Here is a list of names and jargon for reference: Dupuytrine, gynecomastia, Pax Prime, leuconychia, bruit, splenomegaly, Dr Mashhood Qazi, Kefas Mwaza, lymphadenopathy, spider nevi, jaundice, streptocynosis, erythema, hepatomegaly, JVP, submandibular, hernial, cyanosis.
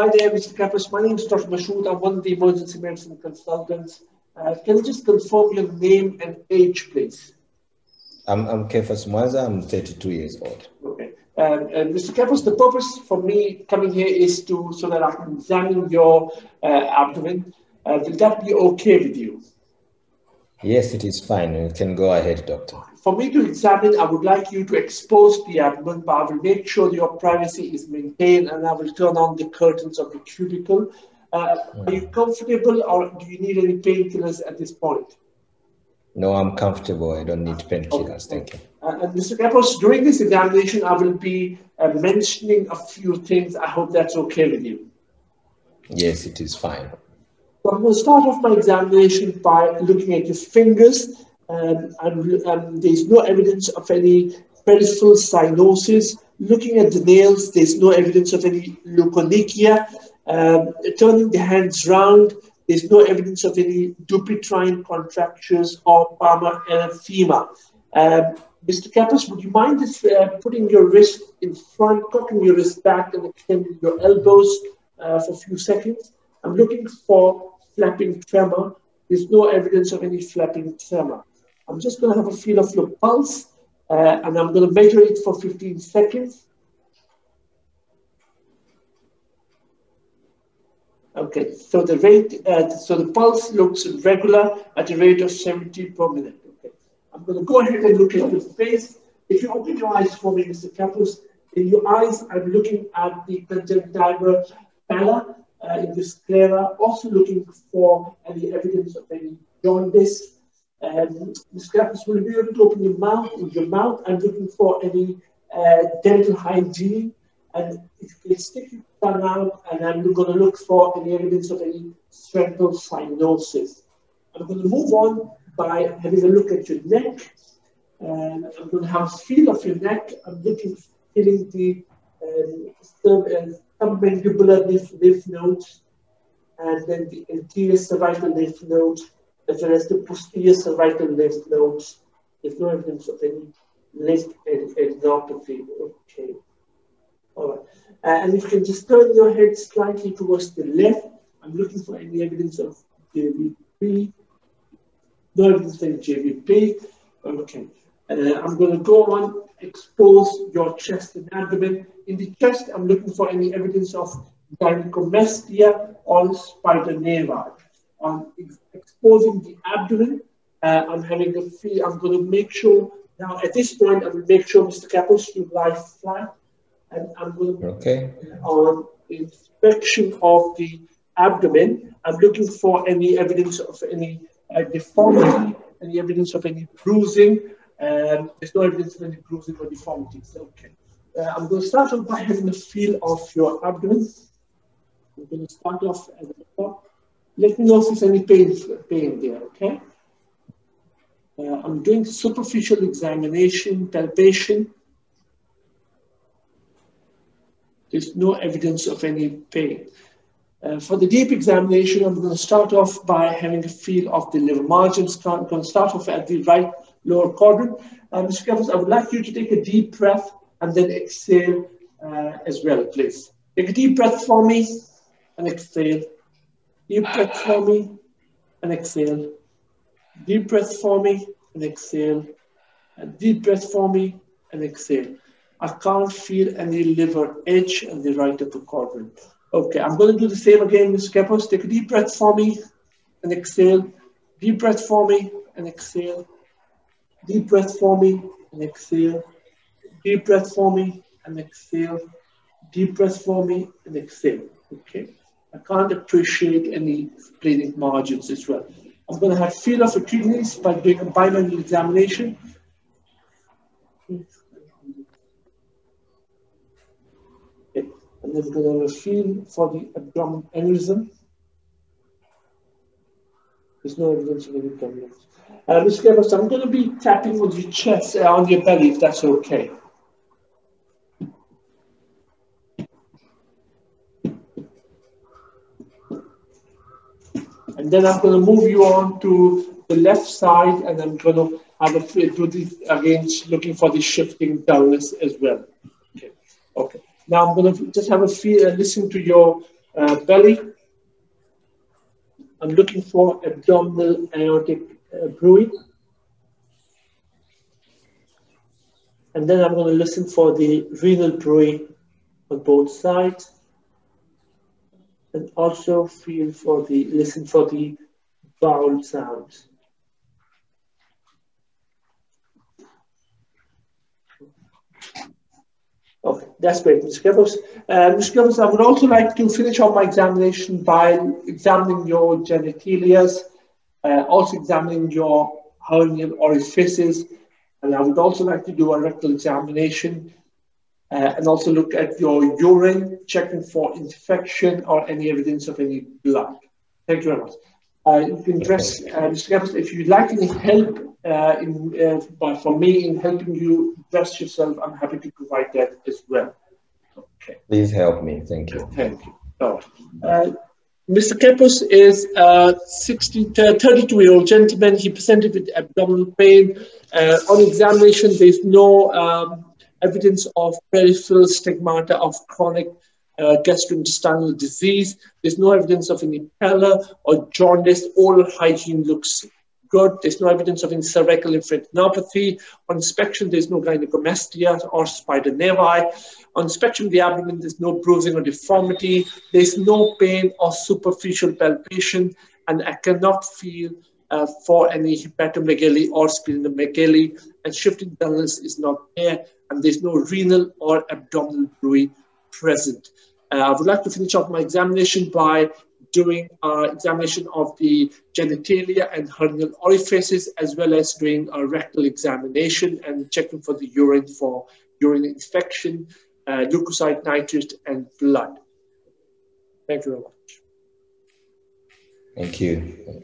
Hi there, Mr. Kefas. My name is Dr. Mashhood. I'm one of the emergency medicine consultants. Can you just confirm your name and age, please? I'm Kefas Mwaza. I'm 32 years old. Okay. And Mr. Kefas, the purpose for me coming here is so that I can examine your abdomen. Will that be okay with you? Yes, it is fine. You can go ahead, doctor. For me to examine, I would like you to expose the abdomen, but I will make sure your privacy is maintained, and I will turn on the curtains of the cubicle. Are you comfortable, or do you need any painkillers at this point? No, I'm comfortable. I don't need painkillers. Okay. Thank you. And Mr. Kefas, during this examination, I will be mentioning a few things. I hope that's okay with you. Yes, it is fine. I'm going to start off my examination by looking at your fingers, and there's no evidence of any peripheral cyanosis. Looking at the nails, there's no evidence of any leuconychia. Turning the hands round, there's no evidence of any Dupuytrine contractures or palmar erythema. Mr. Kefas, would you mind just putting your wrist in front, cocking your wrist back, and extending your elbows for a few seconds? I'm looking for flapping tremor. There's no evidence of any flapping tremor. I'm just going to have a feel of your pulse, and I'm going to measure it for 15 seconds. Okay, so the rate, so the pulse looks regular at a rate of 70 per minute. Okay, I'm going to go ahead and look at your face. If you open your eyes for me, Mr. Kefas, in your eyes, I'm looking at the conjunctiva pallor. In the sclera, also looking for any evidence of any jaundice. Mr. Kefas, will you be able to open your mouth? In your mouth, I'm looking for any dental hygiene. And if you can stick your tongue out, and I'm going to look for any evidence of any streptocynosis. I'm going to move on by having a look at your neck. And I'm going to have a feel of your neck. I'm feeling the submandibular lymph nodes, and then the anterior cervical lymph nodes, as well as the posterior cervical lymph nodes. There's no evidence of any lymphadenopathy. Okay. All right. And if you can just turn your head slightly towards the left, I'm looking for any evidence of JVP. No evidence of JVP. Okay. I'm going to go on, expose your chest and abdomen. In the chest, I'm looking for any evidence of gynecomastia or spider nevi. I'm exposing the abdomen. I'm going to make sure, now at this point, I will make sure, Mr. Kefas, you lie flat. And I'm going to on inspection of the abdomen. I'm looking for any evidence of any deformity, any evidence of any bruising. There's no evidence of any bruising or deformities. Okay. I'm going to start off by having a feel of your abdomen. I'm going to start off at the top. Let me know if there's any pain there, okay? I'm doing superficial examination, palpation. There's no evidence of any pain. For the deep examination, I'm going to start off by having a feel of the liver margins. I'm going to start off at the right lower quadrant. Mr. Kefas, I would like you to take a deep breath and then exhale as well, please. Take a deep breath for me and exhale. Deep breath for me and exhale. Deep breath for me and exhale. And deep breath for me and exhale. I can't feel any liver edge in the right upper quadrant. Okay, I'm going to do the same again, Mr. Kefas. Take a deep breath for me and exhale. Deep breath for me and exhale. Deep breath for me and exhale. Deep breath for me and exhale. Deep breath for me and exhale. Okay. I can't appreciate any splenic margins as well. I'm going to have feel of the kidneys by doing a bilateral examination. Okay. And then we're going to have a feel for the abdominal aneurysm. There's no evidence of any problems. Mr. Kefas, I'm going to be tapping on your chest, on your belly, if that's okay. And then I'm going to move you on to the left side, and I'm going to have a do this again, looking for the shifting dullness as well. Okay. Now I'm going to just have a feel, listen to your belly. I'm looking for abdominal aortic bruit. And then I'm going to listen for the renal bruit on both sides. And also listen for the vowel sounds. Okay, that's great, Ms. Kefas. Ms. Kefas, I would also like to finish off my examination by examining your genitalia, also examining your hernial orifices, and I would also like to do a rectal examination and also look at your urine, checking for infection or any evidence of any blood. Thank you very much. You can address, Mr. Kefas, if you'd like any help for me in helping you dress yourself, I'm happy to provide that as well. Okay. Please help me. Thank you. Thank you. All right. Mr. Kefas is a 32-year-old gentleman. He presented with abdominal pain. On examination, there's no evidence of peripheral stigmata of chronic gastrointestinal disease. There's no evidence of any pallor or jaundice. Oral hygiene looks good. There's no evidence of any cervical lymphadenopathy. On inspection, there's no gynecomastia or spider nevi. On inspection of the abdomen, there's no bruising or deformity. There's no pain or superficial palpation, and I cannot feel for any hepatomegaly or splenomegaly, and shifting dullness is not there, and there's no renal or abdominal bruit present. I would like to finish off my examination by doing examination of the genitalia and hernial orifices, as well as doing a rectal examination and checking for the urine for urine infection, leukocyte, nitrate, and blood. Thank you very much. Thank you.